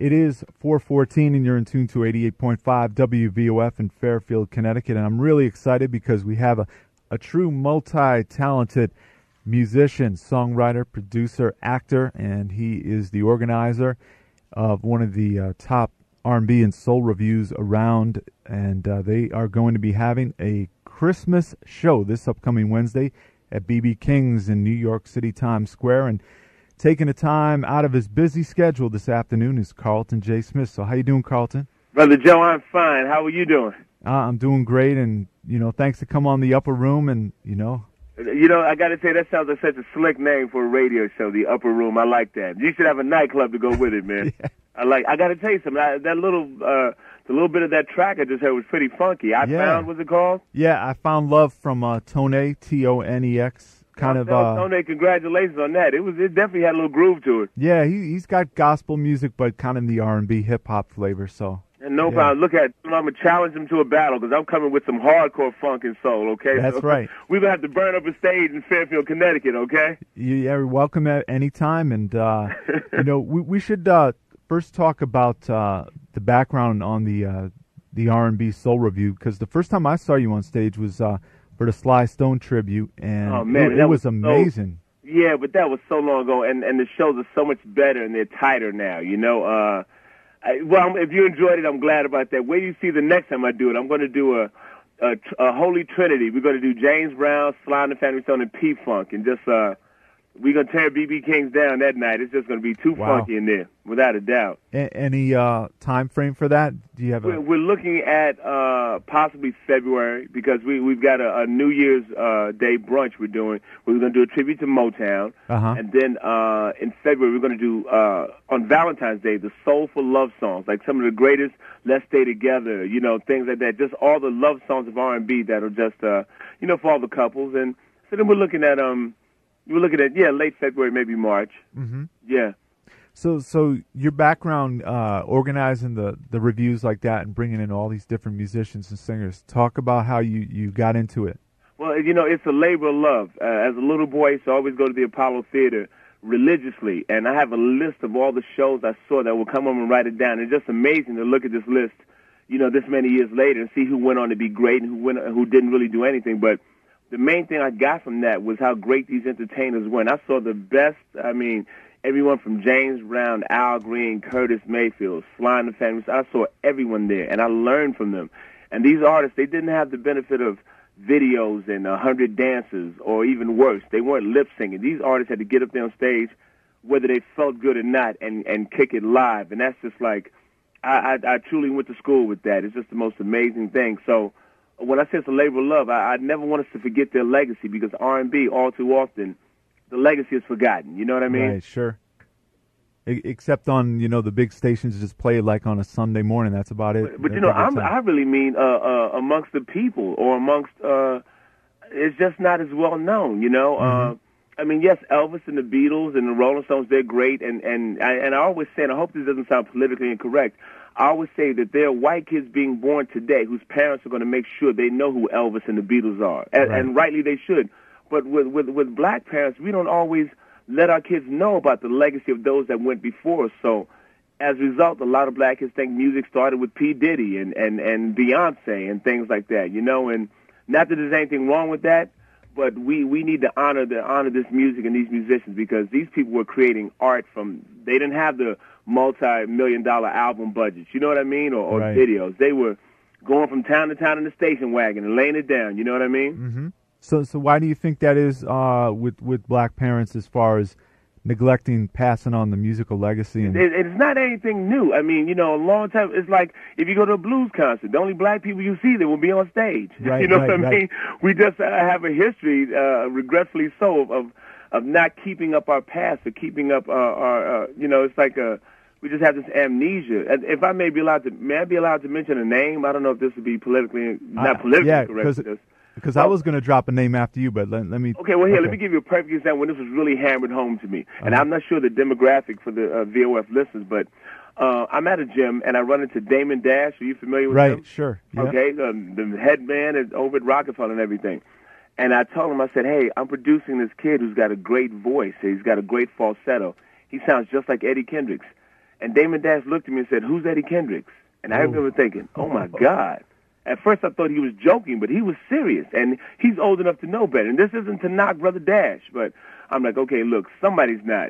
It is 4:14, and you're in tune to 88.5 WVOF in Fairfield, Connecticut. And I'm really excited because we have a true multi-talented musician, songwriter, producer, actor, and he is the organizer of one of the top R&B and soul reviews around. And they are going to be having a Christmas show this upcoming Wednesday at BB King's in New York City, Times Square. And taking the time out of his busy schedule this afternoon is Carlton J. Smith. So how you doing, Carlton? Brother Joe, I'm fine. How are you doing? I'm doing great, and, you know, thanks for coming on The Upper Room, and, you know. You know, I got to say, that sounds like such a slick name for a radio show, The Upper Room. I like that. You should have a nightclub to go with it, man. Yeah. I got to tell you something. The little bit of that track I just heard was pretty funky. I found, what's it called? Yeah, I Found Love from Tone, T-O-N-E-X. Tone, congratulations on that. It definitely had a little groove to it. Yeah, he's got gospel music, but kind of the R&B hip-hop flavor, so. And no problem. Look at it. I'm going to challenge him to a battle because I'm coming with some hardcore funk and soul, okay? That's right. We're going to have to burn up a stage in Fairfield, Connecticut, okay? Yeah, you're welcome at any time. And, you know, we should first talk about the background on the R&B soul review, because the first time I saw you on stage was for the Sly Stone tribute, and oh, man, that was amazing. So, yeah, but that was so long ago, and the shows are so much better, and they're tighter now, you know. If you enjoyed it, I'm glad about that. Where do you see the next time I do it? I'm going to do a Holy Trinity. We're going to do James Brown, Sly and the Family Stone, and P-Funk, and just we're going to tear BB King's down that night. It's just going to be too funky in there, without a doubt. Any time frame for that? Do you have? We're looking at possibly February, because we've got a New Year's Day brunch we're doing. We're going to do a tribute to Motown, and then in February we're going to do on Valentine's Day the soulful love songs, like some of the greatest "Let's Stay Together," you know, things like that. Just all the love songs of R&B that are just you know, for all the couples, and so then we're looking at late February, maybe March. Mm-hmm. Yeah. So your background organizing the reviews like that and bringing in all these different musicians and singers, talk about how you got into it. Well, you know, it's a labor of love. As a little boy, I used to always go to the Apollo Theater religiously, and I have a list of all the shows I saw that will come home and write it down. It's just amazing to look at this list, you know, this many years later and see who went on to be great and who didn't really do anything, but the main thing I got from that was how great these entertainers were. And I saw the best, I mean, everyone from James Brown, Al Green, Curtis Mayfield, Sly and the Family. I saw everyone there, and I learned from them. And these artists, they didn't have the benefit of videos and 100 dances or even worse. They weren't lip-syncing. These artists had to get up there on stage, whether they felt good or not, and kick it live. And that's just like, I truly went to school with that. It's just the most amazing thing. So when I say it's a labor of love, I never want us to forget their legacy, because R&B, all too often, the legacy is forgotten. You know what I mean? Right, sure. Except on, you know, the big stations just play like on a Sunday morning. That's about it. But you know, I really mean amongst the people, or amongst, it's just not as well known, you know? Mm-hmm. I mean, yes, Elvis and the Beatles and the Rolling Stones, they're great. And I always say, and I hope this doesn't sound politically incorrect, I always say that there are white kids being born today whose parents are going to make sure they know who Elvis and the Beatles are, and rightly they should. But with black parents, we don't always let our kids know about the legacy of those that went before us. So as a result, a lot of black kids think music started with P. Diddy and Beyonce and things like that, you know. And not that there's anything wrong with that, but we need to honor this music and these musicians, because these people were creating art from, they didn't have the multi-million-dollar album budgets, you know what I mean, or videos. They were going from town to town in the station wagon and laying it down, you know what I mean? Mm-hmm. So why do you think that is with black parents as far as neglecting passing on the musical legacy? And it's not anything new. I mean, you know, a long time, it's like if you go to a blues concert, the only black people you see there will be on stage. Right, you know what I mean? We just have a history, regretfully so, of not keeping up our past, or keeping up our you know, it's like a, we just have this amnesia. If I may I be allowed to mention a name? I don't know if this would be politically correct. Yeah, because I was going to drop a name after you, but let me. Okay, well, here, let me give you a perfect example when this was really hammered home to me. And I'm not sure the demographic for the VOF listeners, but I'm at a gym, and I run into Damon Dash. Are you familiar with him? Right, sure. Yeah. Okay, the head man is over at Rockefeller and everything. And I told him, I said, hey, I'm producing this kid who's got a great voice. He's got a great falsetto. He sounds just like Eddie Kendricks. And Damon Dash looked at me and said, "Who's Eddie Kendricks?" And I remember thinking, oh, my God. At first I thought he was joking, but he was serious, and he's old enough to know better. And this isn't to knock Brother Dash, but I'm like, okay, look, somebody's not.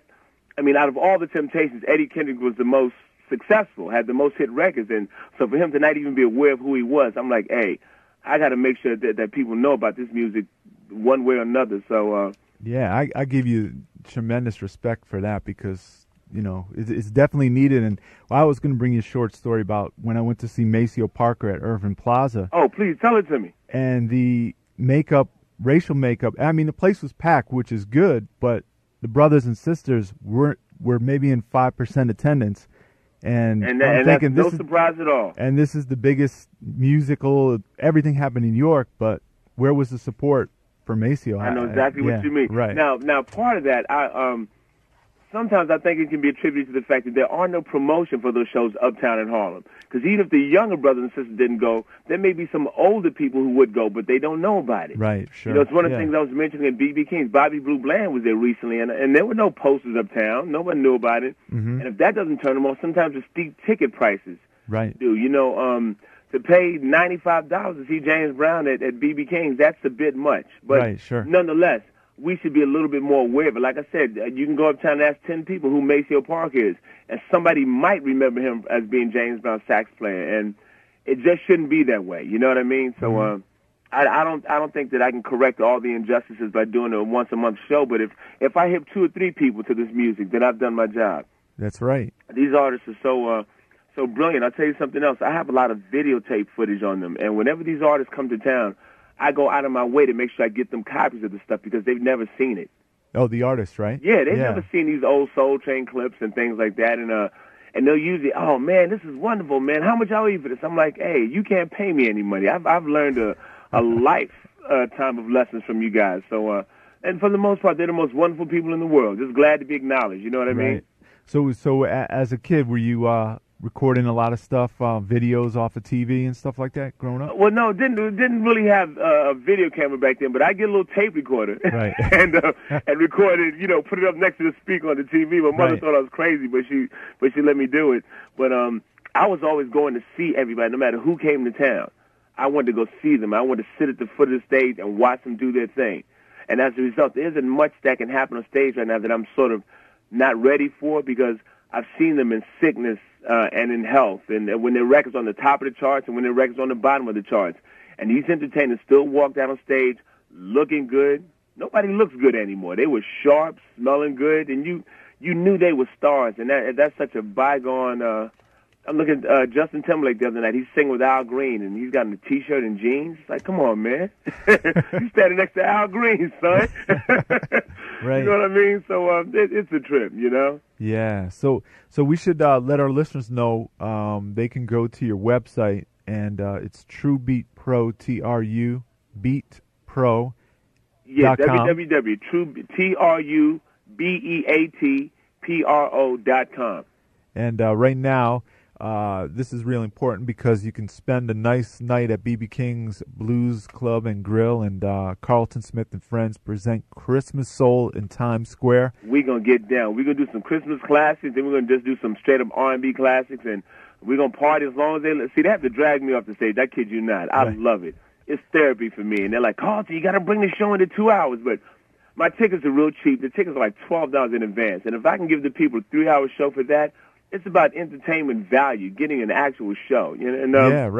I mean, out of all the Temptations, Eddie Kendricks was the most successful, had the most hit records, and so for him to not even be aware of who he was, I'm like, hey, I got to make sure that people know about this music one way or another. So, yeah, I give you tremendous respect for that because, you know, it's definitely needed. And I was going to bring you a short story about when I went to see Maceo Parker at Irving Plaza. Oh, please tell it to me. And the makeup, racial makeup, I mean, the place was packed, which is good, but the brothers and sisters were maybe in 5% attendance. And I'm thinking, that's no surprise at all. And this is the biggest musical, everything happened in New York, but where was the support for Maceo? I know exactly what you mean. Right. Now, part of that, sometimes I think it can be attributed to the fact that there are no promotion for those shows uptown in Harlem. Because even if the younger brothers and sisters didn't go, there may be some older people who would go, but they don't know about it. Right, sure. You know, it's one of the things I was mentioning at BB King's. Bobby Blue Bland was there recently, and there were no posters uptown. Nobody knew about it. Mm-hmm. And if that doesn't turn them on, sometimes the steep ticket prices. Right. You know, to pay $95 to see James Brown at BB King's, that's a bit much. But right, sure. Nonetheless, we should be a little bit more aware of it. Like I said, you can go uptown and ask 10 people who Maceo Parker is, and somebody might remember him as being James Brown's sax player, and it just shouldn't be that way. You know what I mean? So I don't think that I can correct all the injustices by doing a once-a-month show, but if I hip 2 or 3 people to this music, then I've done my job. That's right. These artists are so brilliant. I'll tell you something else. I have a lot of videotape footage on them, and whenever these artists come to town, I go out of my way to make sure I get them copies of the stuff because they've never seen it. Oh, the artists, right? Yeah, they've never seen these old Soul Train clips and things like that. And they'll usually, oh, man, this is wonderful, man. How much I owe you for this? I'm like, hey, you can't pay me any money. I've learned a lifetime of lessons from you guys. So, and for the most part, they're the most wonderful people in the world. Just glad to be acknowledged. You know what I mean? So as a kid, were you recording a lot of stuff, videos off of TV and stuff like that growing up? Well, no, didn't really have a video camera back then, but I get a little tape recorder and recorded, you know, put it up next to the speaker on the TV. My mother thought I was crazy, but she let me do it. But I was always going to see everybody, no matter who came to town. I wanted to go see them. I wanted to sit at the foot of the stage and watch them do their thing. And as a result, there isn't much that can happen on stage right now that I'm sort of not ready for because I've seen them in sickness and in health, and when their record's on the top of the charts and when their record's on the bottom of the charts. And these entertainers still walked out on stage looking good. Nobody looks good anymore. They were sharp, smelling good, and you knew they were stars. And that's such a bygone. I'm looking at Justin Timberlake the other night. He's singing with Al Green, and he's got a T-shirt and jeans. It's like, come on, man. You're standing next to Al Green, son. Right. You know what I mean? So it's a trip, you know? Yeah. So we should let our listeners know they can go to your website, and it's True Beat Pro, TruBeatPro.com. Yeah, www.TruBeatPro.com. And right now, this is really important because you can spend a nice night at BB King's Blues Club and Grill, and Carlton Smith and Friends present Christmas Soul in Times Square. We're going to get down. We're going to do some Christmas classics, then we're going to just do some straight-up R&B classics, and we're going to party as long as they... See, they have to drag me off the stage. I kid you not. I love it. It's therapy for me. And they're like, Carlton, you got to bring the show into 2 hours, but... My tickets are real cheap. The tickets are like $12 in advance. And if I can give the people a 3-hour show for that, it's about entertainment value, getting an actual show. You know? And,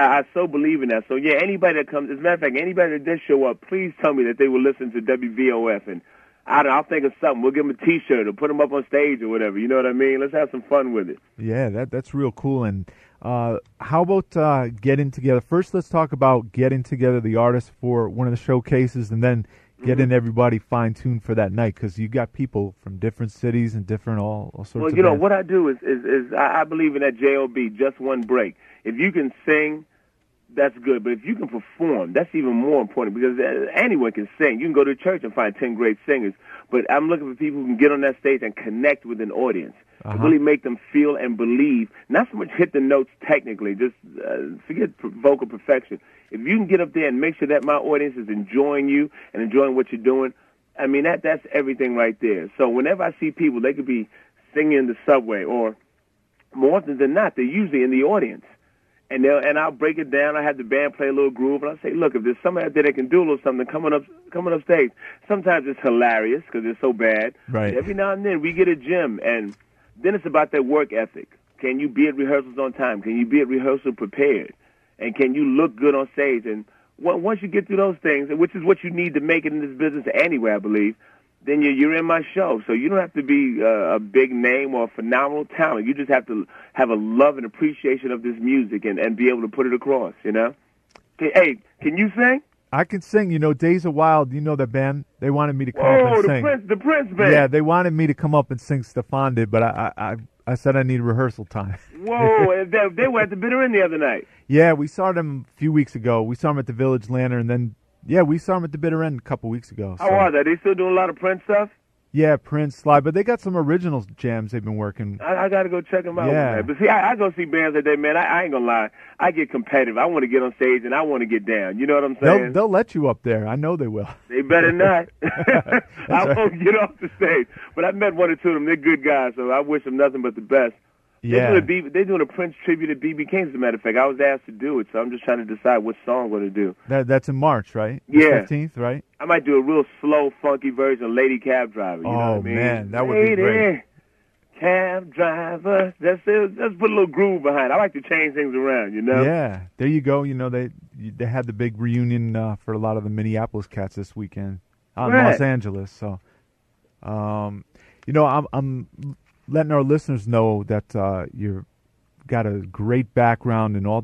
I so believe in that. So, yeah, anybody that comes, as a matter of fact, anybody that does show up, please tell me that they will listen to WVOF. And I'll think of something. We'll give them a T-shirt or put them up on stage or whatever. You know what I mean? Let's have some fun with it. Yeah, that's real cool. And how about getting together? First, let's talk about getting together the artists for one of the showcases, and then getting everybody fine-tuned for that night, because you got people from different cities and different all sorts of... Well, you know, what I do is I believe in that J.O.B., just one break. If you can sing, that's good, but if you can perform, that's even more important, because anyone can sing. You can go to church and find 10 great singers, but I'm looking for people who can get on that stage and connect with an audience, and really make them feel and believe, not so much hit the notes technically, just forget vocal perfection. If you can get up there and make sure that my audience is enjoying you and enjoying what you're doing, I mean, that's everything right there. So whenever I see people, they could be singing in the subway or more often than not, they're usually in the audience. And I'll break it down. I have the band play a little groove, and I say, look, if there's somebody out there that can do a little something, coming up stage. Sometimes it's hilarious because it's so bad. Right. Every now and then we get a gem, and then it's about that work ethic. Can you be at rehearsals on time? Can you be at rehearsal prepared? And can you look good on stage? And once you get through those things, which is what you need to make it in this business anyway, I believe, then you're in my show. So you don't have to be a big name or a phenomenal talent. You just have to have a love and appreciation of this music and be able to put it across, you know? Hey, can you sing? I can sing. You know, Days Are Wild, you know that band? They wanted me to come up and sing. The Prince band. Yeah, they wanted me to come up and sing Stefan did, but I said I need rehearsal time. Whoa, and they were at the Bitter End the other night. Yeah, we saw them a few weeks ago. We saw them at the Village Lantern, and then yeah, we saw them at the Bitter End a couple weeks ago. So. How are they? They still doing a lot of Prince stuff? Yeah, Prince, Sly, but they got some original jams they've been working. I got to go check them out. Yeah. Man. But see, I go see bands that day, man. I ain't going to lie. I get competitive. I want to get on stage, and I want to get down. You know what I'm saying? They'll let you up there. I know they will. They better not. I won't get off the stage. But I met one or two of them. They're good guys, so I wish them nothing but the best. Yeah. They're doing a Prince tribute to BB King's, as a matter of fact. I was asked to do it, so I'm just trying to decide what song I'm going to do. That's in March, right? Yeah. The 15th, right? I might do a real slow, funky version of Lady Cab Driver. You know what I mean? Oh, man, that would be great. Cab Driver. That's it. Let's put a little groove behind it. I like to change things around, you know? Yeah. There you go. You know, they had the big reunion for a lot of the Minneapolis cats this weekend out in Los Angeles. So, you know, I'm letting our listeners know that you've got a great background in all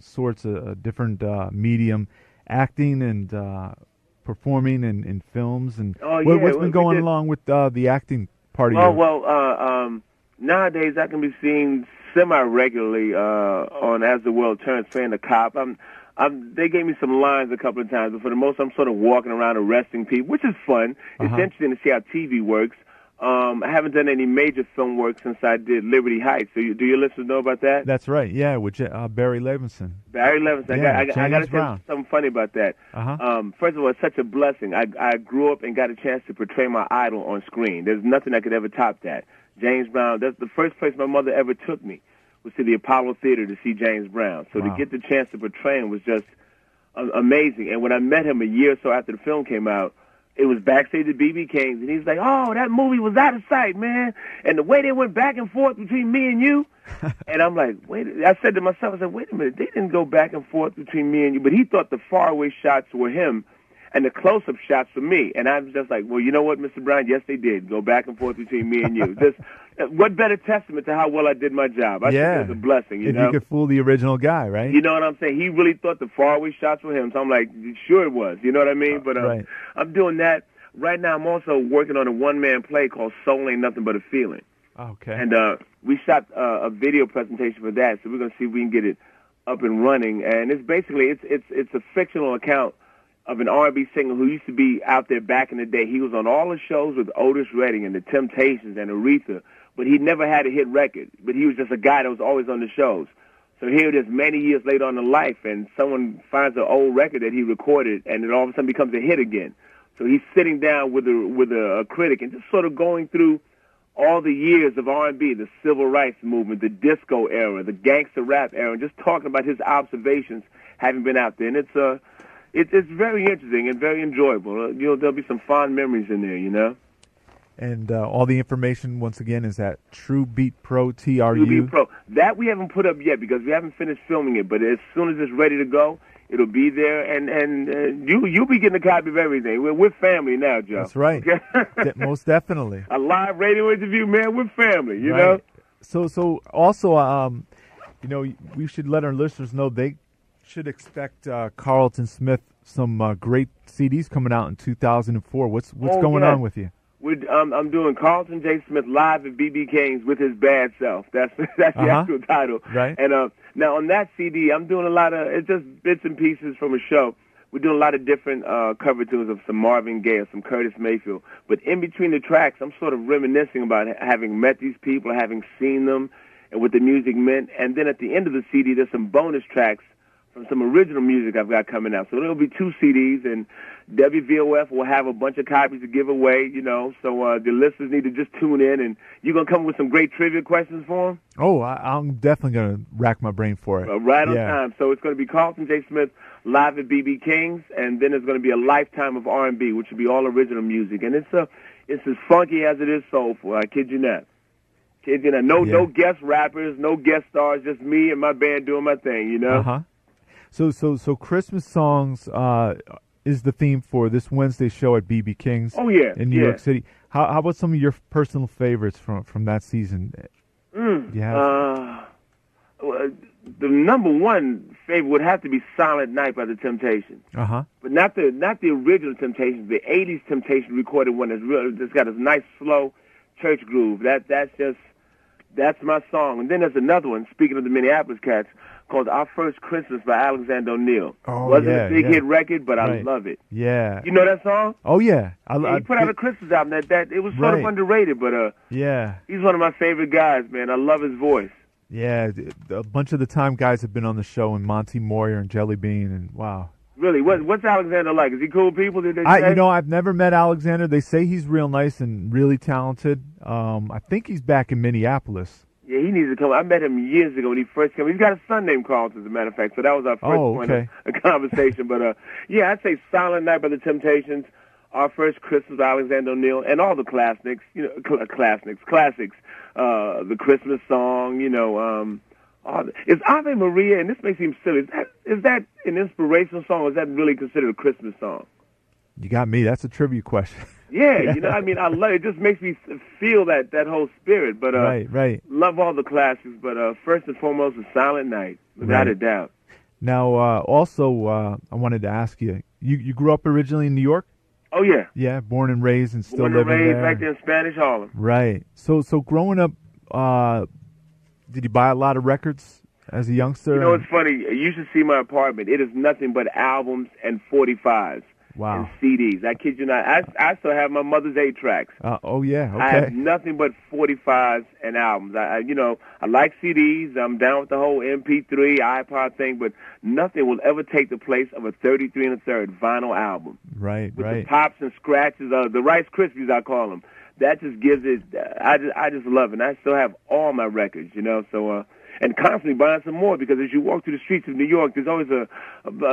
sorts of different medium, acting and performing in films. And what's been going along with the acting part of your... nowadays I can be seen semi-regularly on As the World Turns, playing the cop. They gave me some lines a couple of times, but for the most I'm sort of walking around arresting people, which is fun. Uh-huh. It's interesting to see how TV works. I haven't done any major film work since I did Liberty Heights. Do your listeners know about that? That's right, yeah, with Barry Levinson. Barry Levinson. Yeah, I got to tell you something funny about that. Uh-huh. First of all, it's such a blessing. I grew up and got a chance to portray my idol on screen. There's nothing that could ever top that. James Brown, that's the first place my mother ever took me, was to the Apollo Theater to see James Brown. So to get the chance to portray him was just amazing. And when I met him a year or so after the film came out, it was backstage at BB King's, and he's like, oh, that movie was out of sight, man. And the way they went back and forth between me and you, and I'm like, wait. I said to myself, wait a minute, they didn't go back and forth between me and you. But he thought the faraway shots were him and the close-up shots were me. And I'm just like, well, you know what, Mr. Brown, yes, they did go back and forth between me and you. What better testament to how well I did my job? I think that's a blessing, you know? If you could fool the original guy, right? You know what I'm saying? He really thought the faraway shots were him, so I'm like, sure it was. You know what I mean? But right. I'm doing that. Right now I'm also working on a one-man play called Soul Ain't Nothing But a Feeling. Okay. And we shot a video presentation for that, so we're going to see if we can get it up and running. And it's basically, it's a fictional account of an R&B singer who used to be out there back in the day. He was on all the shows with Otis Redding and The Temptations and Aretha, but he never had a hit record. But he was just a guy that was always on the shows. So here it is many years later on in life, and someone finds an old record that he recorded, and it all of a sudden becomes a hit again. So he's sitting down with a critic and just sort of going through all the years of R&B, the civil rights movement, the disco era, the gangster rap era, and just talking about his observations having been out there. And it's very interesting and very enjoyable. You know, there'll be some fond memories in there, you know. And all the information, once again, is at True Beat Pro, TRU. True Beat Pro. That we haven't put up yet because we haven't finished filming it. But as soon as it's ready to go, it'll be there. And you'll be getting a copy of everything. We're family now, Joe. That's right. Okay? Most definitely. A live radio interview, man. We're family, you know. So also, you know, we should let our listeners know they should expect Carlton Smith some great CDs coming out in 2004. What's going on with you? I'm doing Carlton J. Smith live at BB King's with his bad self. That's the actual title. Right. And now on that CD, I'm doing a lot of it's just bits and pieces from a show. We're doing a lot of different cover tunes of some Marvin Gaye, some Curtis Mayfield. But in between the tracks, I'm sort of reminiscing about having met these people, having seen them, and what the music meant. And then at the end of the CD, there's some bonus tracks from some original music I've got coming out. So there'll be 2 CDs, and WVOF will have a bunch of copies to give away, you know. So the listeners need to just tune in, and you're going to come with some great trivia questions for them? Oh, I'm definitely going to rack my brain for it. Right on time. So it's going to be Carlton J. Smith live at BB King's, and then there's going to be a lifetime of R&B, which will be all original music. And it's as funky as it is soulful. I kid you not. No guest rappers, no guest stars, just me and my band doing my thing, you know? Uh-huh. So Christmas songs is the theme for this Wednesday show at BB King's in New York City. How about some of your personal favorites from that season? Yeah. The number one favorite would have to be "Silent Night" by The Temptations. Uh-huh. But not the original Temptations, the 80s Temptations recorded one that's got a nice slow church groove. That's my song. And then there's another one, speaking of the Minneapolis cats, called Our First Christmas by Alexander O'Neal. Wasn't a big hit record, but I love it. Yeah. You know that song? Oh, yeah. He put out a Christmas album. It was sort of underrated, but he's one of my favorite guys, man. I love his voice. Yeah, a bunch of the time guys have been on the show, and Monty Moyer and Jelly Bean, and wow. Really? What's Alexander like? Is he cool people? I've never met Alexander. They say he's real nice and really talented. I think he's back in Minneapolis. Yeah, he needs to come. I met him years ago when he first came. He's got a son named Carlton, as a matter of fact, so that was our first point of conversation. But, yeah, I'd say Silent Night by The Temptations, Our First Christmas by Alexander O'Neal, and all the classics, classics. The Christmas song, is Ave Maria, and this may seem silly, is that an inspirational song, or is that really considered a Christmas song? You got me. That's a tribute question. Yeah, you know, I mean, I love it. It just makes me feel that whole spirit. But right. Love all the classics, but first and foremost is Silent Night, without a doubt. Now, I wanted to ask you, you grew up originally in New York? Oh, yeah. Yeah, born and raised and still living there. Born and raised back there in Spanish Harlem. Right. So growing up, did you buy a lot of records as a youngster? You know, it's funny. You should see my apartment. It is nothing but albums and 45s. Wow. And CDs. I kid you not. I still have my mother's 8 tracks. Oh, yeah. Okay. I have nothing but 45s and albums. I like CDs. I'm down with the whole MP3, iPod thing, but nothing will ever take the place of a 33 1/3 vinyl album. Right, with the pops and scratches, the Rice Krispies, I call them. That just gives it, I just love it. And I still have all my records, you know, so... And constantly buying some more, because as you walk through the streets of New York, there's always a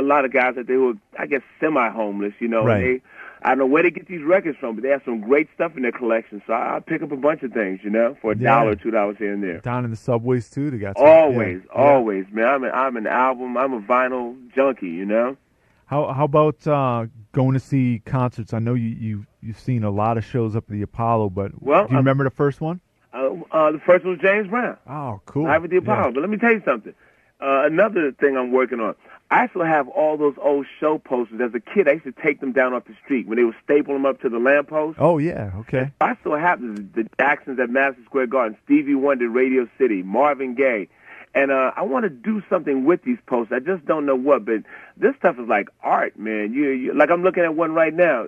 lot of guys out there who are, I guess, semi-homeless, you know. Right. And I don't know where they get these records from, but they have some great stuff in their collection. So I pick up a bunch of things, you know, for $1, $2 here and there. Down in the subways, too. They got some, always, man. I'm a vinyl junkie, you know. How about going to see concerts? I know you've seen a lot of shows up at the Apollo, but do you remember the first one? The first one was James Brown. Oh, cool. I have the Apollo. Yeah. But let me tell you something. Another thing I'm working on, I still have all those old show posters. As a kid, I used to take them down off the street when they would staple them up to the lamppost. Oh, yeah, okay. I still have the Jacksons at Madison Square Garden, Stevie Wonder, Radio City, Marvin Gaye. And I want to do something with these posters. I just don't know what, but this stuff is like art, man. Like I'm looking at one right now.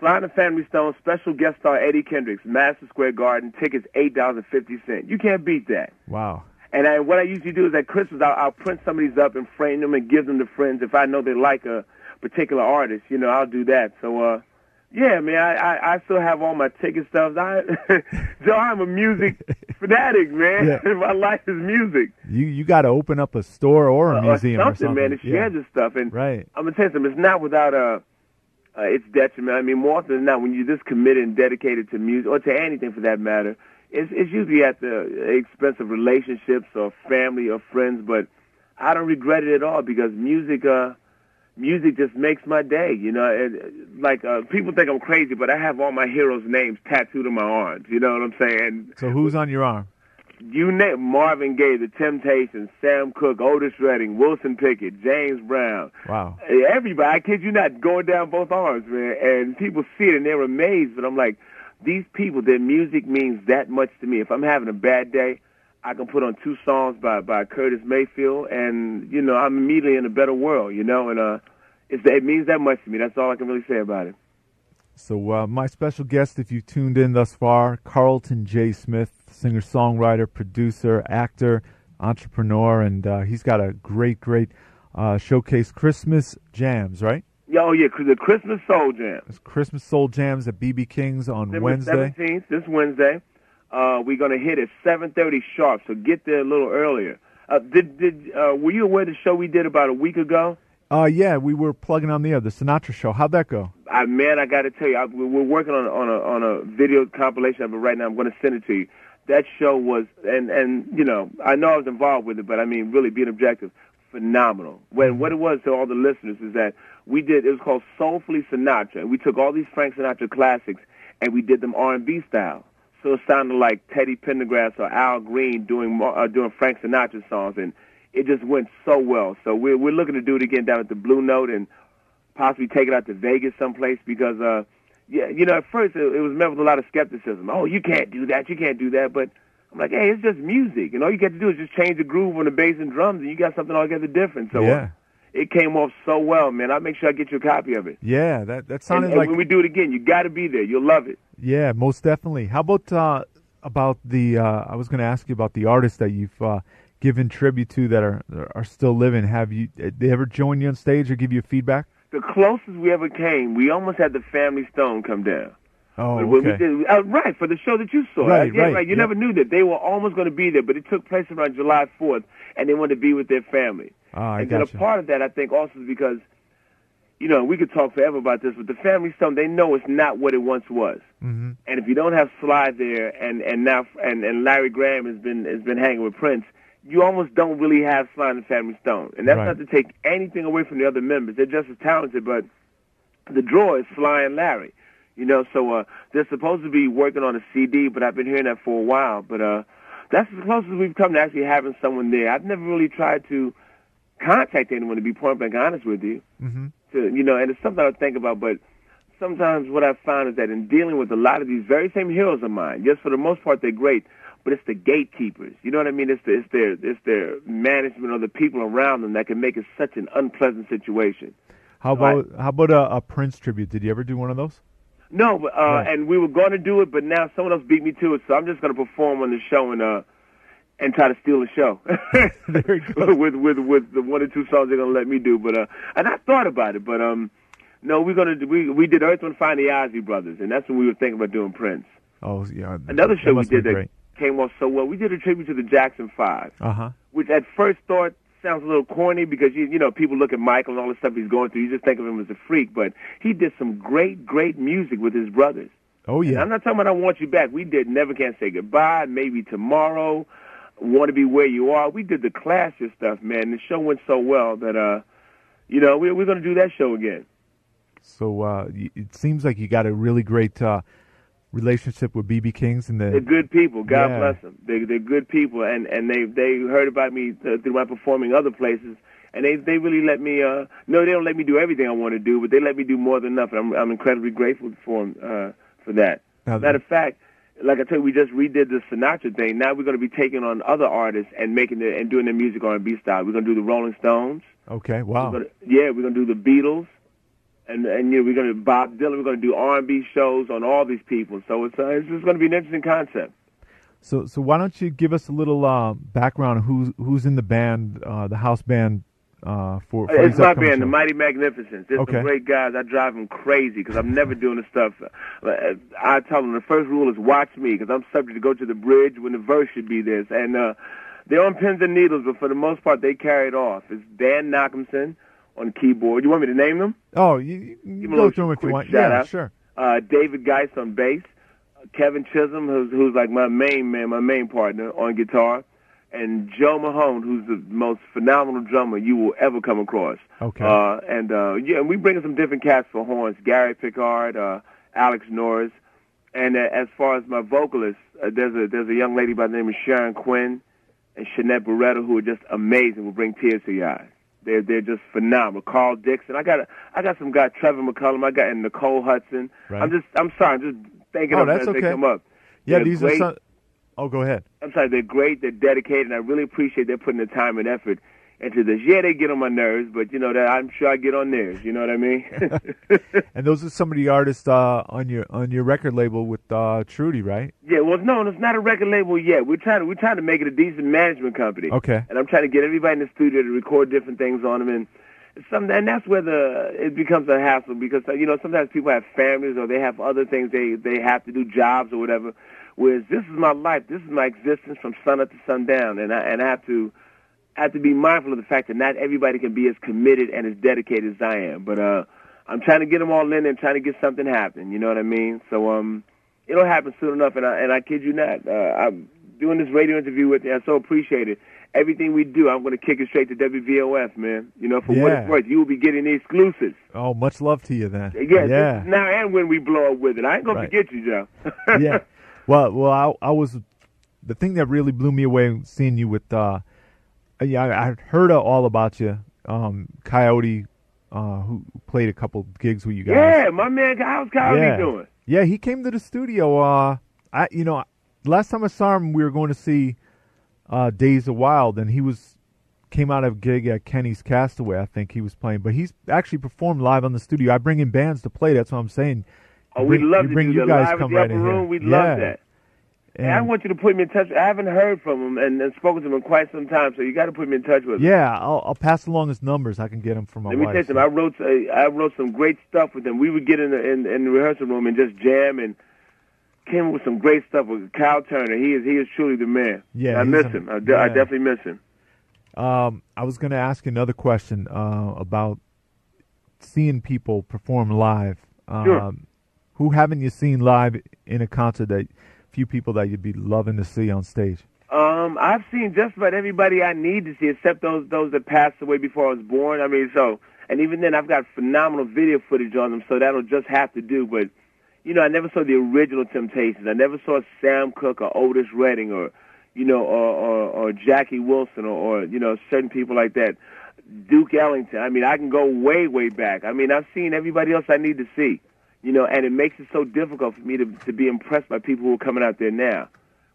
Sly and the Family Stone, special guest star Eddie Kendricks, Madison Square Garden, tickets $8.50. You can't beat that. Wow. And what I usually do is at Christmas, I'll print some of these up and frame them and give them to friends. If I know they like a particular artist, you know, I'll do that. So, yeah, man, I still have all my ticket stuff. Joe, I'm a music fanatic, man. Yeah. My life is music. You got to open up a store or a museum or something, man, to share this stuff. And I'm going to tell you something, it's not without it's detriment. I mean, more often than not, when you're this committed and dedicated to music, or to anything for that matter, it's usually at the expense of relationships or family or friends, but I don't regret it at all, because music just makes my day, you know. People think I'm crazy, but I have all my heroes' names tattooed on my arms, you know what I'm saying? So who's on your arm? You name Marvin Gaye, The Temptations, Sam Cooke, Otis Redding, Wilson Pickett, James Brown. Wow. Everybody, I kid you not, going down both arms, man. And people see it and they're amazed. But I'm like, these people, their music means that much to me. If I'm having a bad day, I can put on 2 songs by Curtis Mayfield, and, you know, I'm immediately in a better world, you know. And it means that much to me. That's all I can really say about it. So my special guest, if you tuned in thus far, Carlton J. Smith, singer-songwriter, producer, actor, entrepreneur, and he's got a great showcase Christmas jams, right? Oh, yeah, the Christmas Soul Jam. It's Christmas Soul Jams at BB King's on Wednesday. 17th, this Wednesday. We're going to hit at 7:30 sharp, so get there a little earlier. Were you aware of the show we did about a week ago? Yeah, we were plugging on the Sinatra show. How'd that go? I got to tell you, we're working on a video compilation of it right now. I'm going to send it to you. That show was, and you know I was involved with it, but I mean, really being objective, phenomenal. When what it was to all the listeners is that we did, it was called Soulfully Sinatra, and we took all these Frank Sinatra classics and we did them R&B style. So it sounded like Teddy Pendergrass or Al Green doing Frank Sinatra songs, and it just went so well. So we're looking to do it again down at the Blue Note and possibly take it out to Vegas someplace because, yeah, you know, at first it was met with a lot of skepticism. Oh, you can't do that, you can't do that. But I'm like, hey, it's just music. And all you got to do is just change the groove on the bass and drums, and you got something altogether different. So yeah. It came off so well, man. I'll make sure I get you a copy of it. Yeah, that sounded like... And when we do it again, you got to be there. You'll love it. Yeah, most definitely. How about the... I was going to ask you about the artists that you've... given tribute to that are still living. They ever join you on stage or give you feedback? The closest we ever came, we almost had the Family Stone come down. Oh, okay. Right, for the show that you saw. Right. You never knew that they were almost going to be there, but it took place around July 4th, and they wanted to be with their family. And then a part of that, I think, also is because, you know, we could talk forever about this, but the Family Stone, they know it's not what it once was. Mm-hmm. And if you don't have Sly there, and now Larry Graham has been hanging with Prince, you almost don't really have Sly and the Family Stone. And that's right. Not to take anything away from the other members. They're just as talented, but the draw is Sly and Larry. You know, so they're supposed to be working on a CD, but I've been hearing that for a while. But that's as close as we've come to actually having someone there. I've never really tried to contact anyone, to be point-blank honest with you. Mm-hmm. You know, and it's something I would think about, but sometimes what I've found is that in dealing with a lot of these very same heroes of mine, yes, for the most part, they're great, but it's the gatekeepers. You know what I mean? It's their management or the people around them that can make it such an unpleasant situation. How about a Prince tribute? Did you ever do one of those? No, but, and we were going to do it, but now someone else beat me to it, so I'm just going to perform on the show and try to steal the show. There you go. with the one or two songs they're going to let me do. But and I thought about it, but no, we did Earth, Wind, Fire, the Ozzy Brothers, and that's when we were thinking about doing Prince. Oh yeah, another show we did that came off so well. We did a tribute to the Jackson 5, which at first thought sounds a little corny because, you know, people look at Michael and all the stuff he's going through. You just think of him as a freak, but he did some great, great music with his brothers. Oh, yeah. And I'm not talking about I Want You Back. We did Never Can Say Goodbye, Maybe Tomorrow, Want to Be Where You Are. We did the classic stuff, man. The show went so well that, you know, we're going to do that show again. So it seems like you got a really great... relationship with BB King's and they're good people. God bless them. They're good people, and they heard about me through my performing other places, and they really let me. No, they don't let me do everything I want to do, but they let me do more than enough, and I'm incredibly grateful for them for that. Matter of fact, like I told you, we just redid the Sinatra thing. Now we're going to be taking on other artists and doing their music R&B style. We're going to do the Rolling Stones. Okay, wow. We're going to do the Beatles. And you know, we're going to Bob Dylan. We're going to do R&B shows on all these people. So it's just going to be an interesting concept. So why don't you give us a little background on who's in the band, the house band? For it's my band, show. The Mighty Magnificents. They're some great guys. I drive them crazy because I'm never doing the stuff. I tell them the first rule is watch me because I'm subject to go to the bridge when the verse should be this. And they're on pins and needles, but for the most part, they carry it off. It's Dan Knockemson on keyboard. You want me to name them? Oh, you can go through them if you want. Yeah, sure. David Geis on bass. Kevin Chisholm, who's like my main partner on guitar. And Joe Mahone, who's the most phenomenal drummer you will ever come across. Okay. And we bring in some different cats for horns. Gary Pickard, Alex Norris. And as far as my vocalists, there's a young lady by the name of Sharon Quinn and Shanette Beretta, who are just amazing, will bring tears to your eyes. They're just phenomenal. Carl Dixon. I got some guy, Trevor McCullum. I got and Nicole Hudson. Right. I'm just thinking of them as they come up. Yeah, they're these are some... Oh, go ahead. I'm sorry. They're great. They're dedicated, and I really appreciate they're putting the time and effort And to this, yeah, they get on my nerves, but, you know, that I'm sure I get on theirs. You know what I mean? And those are some of the artists on your record label with Trudy, right? Yeah, well, no, it's not a record label yet. We're trying to make it a decent management company. Okay. And I'm trying to get everybody in the studio to record different things on them. And that's where it becomes a hassle because, you know, sometimes people have families or they have other things. They have to do jobs or whatever. Whereas this is my life. This is my existence from sunup to sundown. And I have to be mindful of the fact that not everybody can be as committed and as dedicated as I am. But I'm trying to get them all in and trying to get something happen. You know what I mean? So it'll happen soon enough. And I kid you not, I'm doing this radio interview with you. I so appreciate it. Everything we do, I'm going to kick it straight to WVOF, man. You know, for what it's worth, you will be getting the exclusives. Oh, much love to you then. Yeah. This is now and when we blow up with it. I ain't going to forget you, Joe. Yeah. Well, I was – the thing that really blew me away seeing you with I heard all about you, Coyote, who played a couple gigs with you guys. Yeah, my man, how's Coyote doing? Yeah, he came to the studio. Last time I saw him, we were going to see Days of Wild, and he came out of a gig at Kenny's Castaway, I think he was playing. But he's actually performed live on the studio. I bring in bands to play. That's what I'm saying. Oh, we'd love to do that live at the Upper Room. We'd love that. And I want you to put me in touch. I haven't heard from him and spoken to him in quite some time, so you got to put me in touch with him. Yeah, I'll pass along his numbers. I can get him from my wife. Let me tell you something. I wrote some great stuff with him. We would get in the rehearsal room and just jam and came up with some great stuff with Kyle Turner. He is truly the man. Yeah, I miss him. I definitely miss him. I was going to ask another question about seeing people perform live. Sure. Who haven't you seen live in a concert that – few people that you'd be loving to see on stage? I've seen just about everybody I need to see, except those that passed away before I was born. I mean, so, and even then I've got phenomenal video footage on them, so that'll just have to do. But, you know, I never saw the original Temptations. I never saw Sam Cooke or Otis Redding or, you know, or Jackie Wilson or, you know, certain people like that. Duke Ellington. I mean, I can go way, way back. I mean, I've seen everybody else I need to see. You know, and it makes it so difficult for me to be impressed by people who are coming out there now.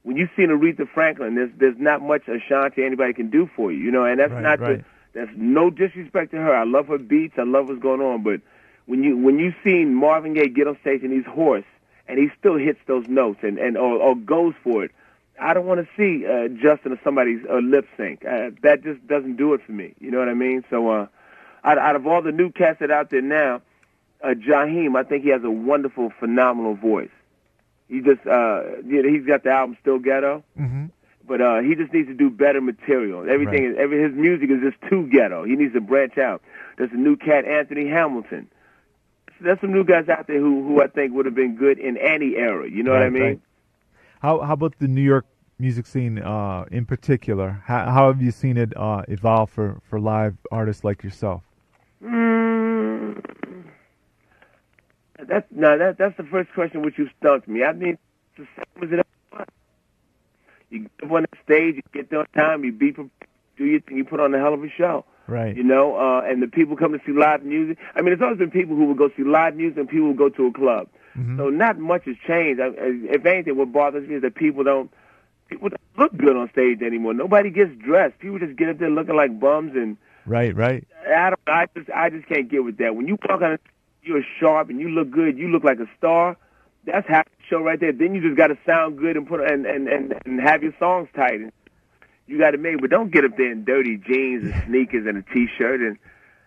When you see Aretha Franklin, there's not much Ashanti anybody can do for you. You know, and that's that's no disrespect to her. I love her beats. I love what's going on. But when you see Marvin Gaye get on stage and he's hoarse and he still hits those notes or goes for it, I don't want to see Justin or somebody's lip sync. That just doesn't do it for me. You know what I mean? So out of all the new cats that are out there now. Jaheim, I think he has a wonderful, phenomenal voice. He just, he's got the album Still Ghetto, but he just needs to do better material. His music is just too ghetto. He needs to branch out. There's a new cat, Anthony Hamilton. So there's some new guys out there who I think would have been good in any era. You know what I mean? Right. How about the New York music scene in particular? How have you seen it evolve for live artists like yourself? That's the first question which you stumped me. I mean, it's the same as it was. You get up on the stage, you get there on time, you be prepared, do your thing, you put on a hell of a show. Right. You know, and the people come to see live music. I mean, there's always been people who will go see live music and people who go to a club. Mm-hmm. So not much has changed. If anything, what bothers me is that people don't look good on stage anymore. Nobody gets dressed. People just get up there looking like bums and right. I just can't get with that. When you walk on, you're sharp and you look good. You look like a star. That's half the show right there. Then you just got to sound good and put and have your songs tight. And you got to make. But don't get up there in dirty jeans and sneakers and a T-shirt, and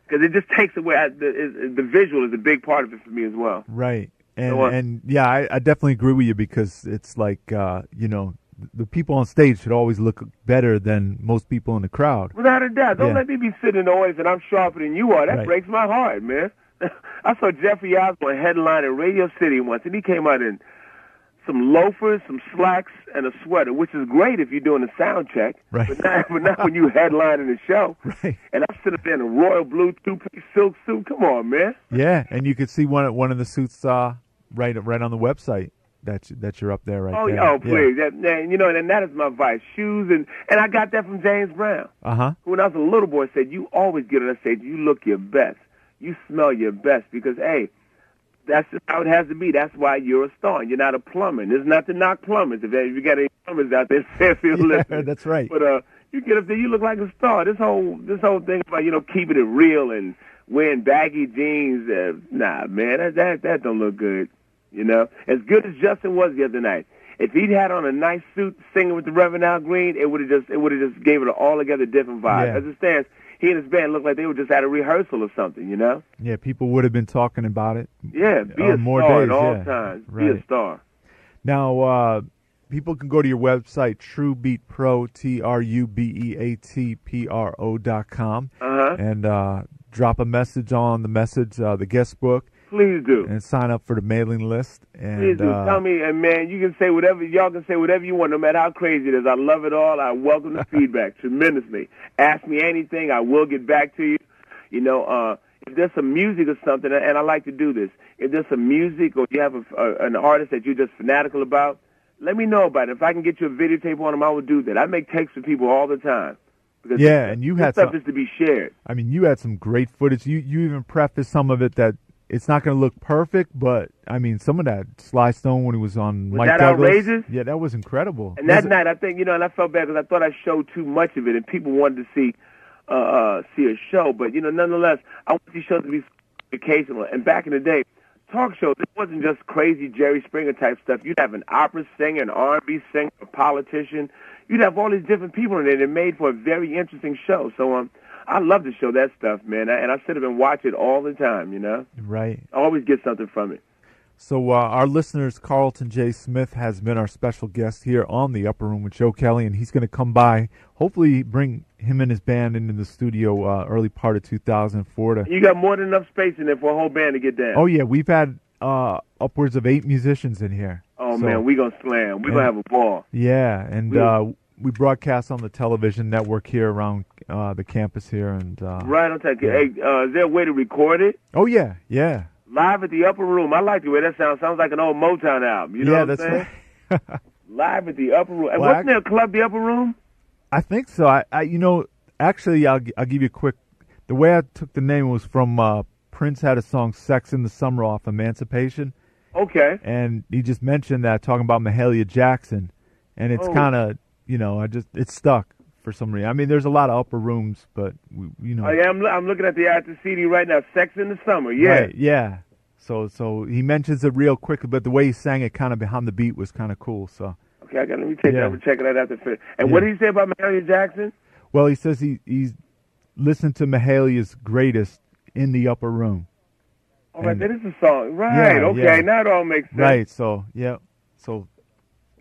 because it just takes away the visual is a big part of it for me as well. Right. And so, I definitely agree with you because it's like the people on stage should always look better than most people in the crowd. Without a doubt. Don't let me be sitting in the audience and I'm sharper than you are. That breaks my heart, man. I saw Jeffrey Osborne headline at Radio City once, and he came out in some loafers, some slacks, and a sweater, which is great if you're doing a sound check, but not when you're headlining the show. Right. And I'm sitting there in a royal blue two-piece silk suit. Come on, man. Yeah, and you could see one of the suits right on the website that you're up there there. Oh, please. Yeah. And that is my vice. Shoes, and I got that from James Brown, who when I was a little boy said, you always get on stage, you look your best. You smell your best because, hey, that's just how it has to be. That's why you're a star. You're not a plumber. This is not to knock plumbers. If you got any plumbers out there, Fairfield, listen. That's right. But You get up there, you look like a star. This whole thing about, you know, keeping it real and wearing baggy jeans, nah, man, that don't look good. You know, as good as Justin was the other night, if he'd had on a nice suit singing with the Reverend Al Green, it would have just gave it an altogether different vibe. Yeah. As it stands, he and his band looked like they were just at a rehearsal or something, you know? Yeah, people would have been talking about it. Yeah, be a star at all times. Right. Be a star. Now, people can go to your website, TrueBeatPro, TrubeatPro.com, and drop a message on the message, the guest book. Please do. And sign up for the mailing list. And, please do. Tell me, and man, y'all can say whatever you want, no matter how crazy it is. I love it all. I welcome the feedback tremendously. Ask me anything. I will get back to you. You know, if there's some music or something, and I like to do this, if there's some music or you have an artist that you're just fanatical about, let me know about it. If I can get you a videotape on them, I will do that. I make texts with people all the time. Because and you had stuff is to be shared. I mean, you had some great footage. You even prefaced some of it that it's not going to look perfect, but, I mean, some of that Sly Stone when he was on Mike Douglas. Was that outrageous? Yeah, that was incredible. And that night, I think, you know, and I felt bad because I thought I showed too much of it, and people wanted to see a show. But, you know, nonetheless, I want these shows to be occasional. And back in the day, talk shows, it wasn't just crazy Jerry Springer-type stuff. You'd have an opera singer, an R&B singer, a politician. You'd have all these different people in it, and it made for a very interesting show. So, I love to show that stuff, man, and I sit up and watch it all the time, you know? Right. I always get something from it. So our listeners, Carlton J. Smith has been our special guest here on The Upper Room with Joe Kelly, and he's going to come by, hopefully bring him and his band into the studio early part of 2004. You got more than enough space in there for a whole band to get down. Oh, yeah, we've had upwards of 8 musicians in here. Oh, so, man, we're going to slam. We're going to have a ball. Yeah, and we broadcast on the television network here around the campus here. And right on time. Yeah. Hey, is there a way to record it? Oh, yeah, yeah. Live at the Upper Room. I like the way that sounds. Sounds like an old Motown album. You know what I'm saying? Right. Live at the Upper Room. And well, wasn't there a club, the Upper Room? I think so. I you know, actually, I'll give you a quick. The way I took the name was from Prince had a song, Sex in the Summer, off Emancipation. Okay. And he just mentioned that, talking about Mahalia Jackson. And it's kind of... You know, it stuck for some reason. I mean, there's a lot of upper rooms, but, you know. Oh, yeah, I'm looking at the after CD right now, Sex in the Summer, yeah. Right, yeah. So he mentions it real quickly, but the way he sang it kind of behind the beat was kind of cool, so. Okay, let me take that and check it out after. And what did he say about Mahalia Jackson? Well, he says he's listened to Mahalia's greatest in the upper room. All right, that is a song. Right, yeah, okay, yeah. Now it all makes sense. Right, so, yeah, so.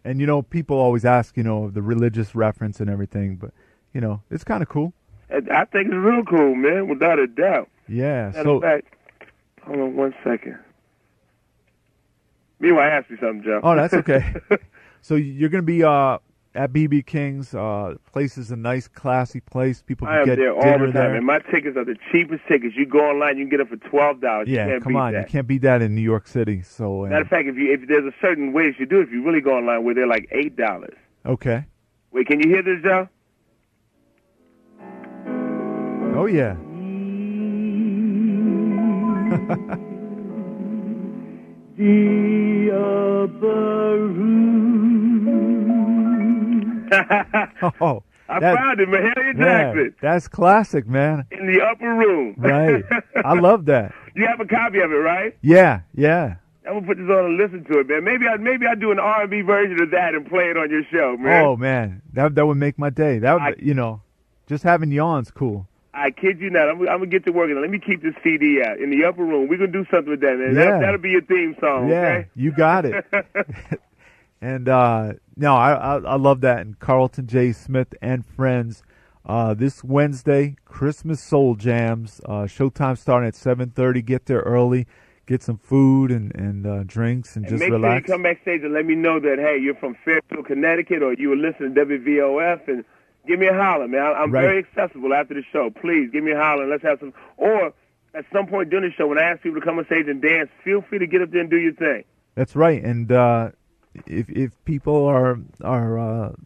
And, you know, people always ask, you know, the religious reference and everything. But, you know, it's kind of cool. I think it's real cool, man, without a doubt. Yeah. So, fact, hold on one second. Meanwhile, I asked you something, Joe. Oh, that's okay. So you're going to be at BB King's. Place is a nice, classy place. People can get dinner there. I am there all the time. And my tickets are the cheapest tickets. You go online, you can get them for $12. Yeah, come on. You can't beat that in New York City. So, matter of fact, if there's a certain way that you do it, if you really go online where they're like $8. Okay. Wait, can you hear this, Joe? Oh, yeah. The upper room. Oh, I found it, Mahalia Jackson. That's classic, man. In the upper room. Right. I love that. You have a copy of it, right? Yeah, yeah. I'm going to put this on and listen to it, man. Maybe I'll do an R&B version of that and play it on your show, man. Oh, man. That would make my day. That would, you know, just having you on's cool. I kid you not. I'm going to get to work. Let me keep this CD out. In the upper room, we're going to do something with that, man. Yeah. That'll be your theme song, okay? You got it. And, no, I love that. And Carlton J. Smith and Friends, this Wednesday, Christmas Soul Jams. Showtime starting at 7:30. Get there early. Get some food and drinks and just relax. Make sure you come backstage and let me know that, hey, you're from Fairfield, Connecticut, or you were listening to WVOF. And give me a holler, man. I'm very accessible after the show. Please, give me a holler and let's have some. Or at some point during the show, when I ask people to come on stage and dance, feel free to get up there and do your thing. That's right. And, If people are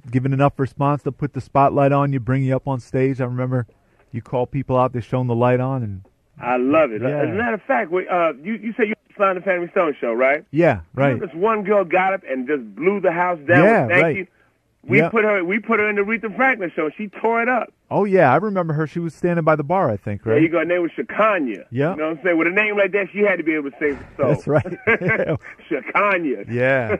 giving enough response, they'll put the spotlight on you, bring you up on stage. I remember you call people out, they shone the light on. And I love it. Yeah. As a matter of fact, you said you were Sly and the Family Stone show, right? Yeah, right. This one girl got up and just blew the house down. Yeah, right. We put her in the Aretha Franklin show. She tore it up. Oh, yeah. I remember her. She was standing by the bar, I think, right? There you go. Her name was Shakanya. Yeah. You know what I'm saying? With a name like that, she had to be able to save her soul. That's right. Shakanya. Yeah.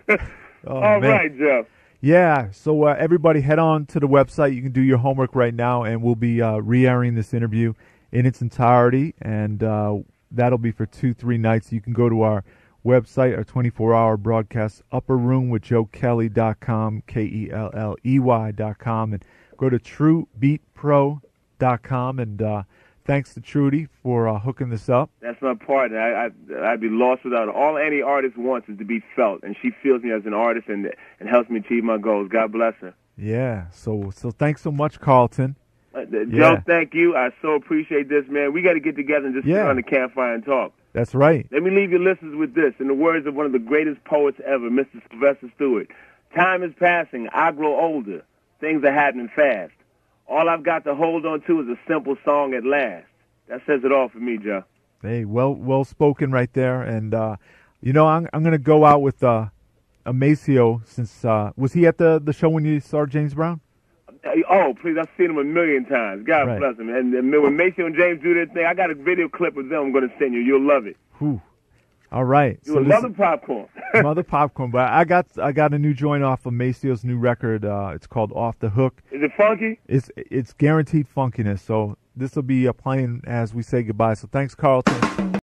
Oh, all man. Right, Jeff. Yeah. So everybody head on to the website. You can do your homework right now, and we'll be re-airing this interview in its entirety, and that'll be for 2-3 nights. You can go to our website, our 24-hour broadcast, upperroomwithjoekelly.com, K-E-L-L-E-Y.com, and go to truebeatpro.com. And thanks to Trudy for hooking this up. That's my partner. I'd be lost without her. All any artist wants is to be felt, and she feels me as an artist and helps me achieve my goals. God bless her. Yeah. So thanks so much, Carlton. Joe, thank you. I so appreciate this, man. We got to get together and just sit on the campfire and talk. That's right. Let me leave your listeners with this. In the words of one of the greatest poets ever, Mr. Sylvester Stewart, time is passing. I grow older. Things are happening fast. All I've got to hold on to is a simple song at last. That says it all for me, Joe. Hey, well spoken right there. And, I'm going to go out with Maceo since, was he at the show when you saw James Brown? Oh, please, I've seen him a million times. God bless him. And when Maceo and James do their thing, I got a video clip of them I'm going to send you. You'll love it. Whew. All right. You will love the popcorn. Mother popcorn. But I got a new joint off of Maceo's new record. It's called Off the Hook. Is it funky? It's guaranteed funkiness. So this will be playing as we say goodbye. So thanks, Carlton.